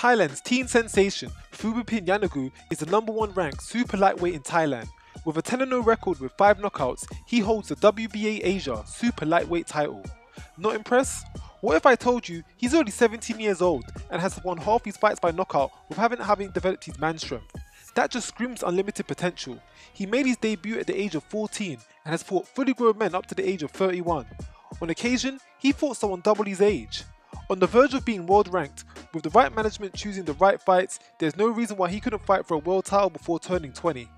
Thailand's teen sensation, Phoobadin Yoohanngoh, is the #1 ranked super lightweight in Thailand. With a 10-0 record with 5 knockouts, he holds the WBA Asia super lightweight title. Not impressed? What if I told you he's already 17 years old and has won half his fights by knockout without having developed his man strength? That just screams unlimited potential. He made his debut at the age of 14 and has fought fully grown men up to the age of 31. On occasion, he fought someone double his age. On the verge of being world ranked, with the right management choosing the right fights, there's no reason why he couldn't fight for a world title before turning 20.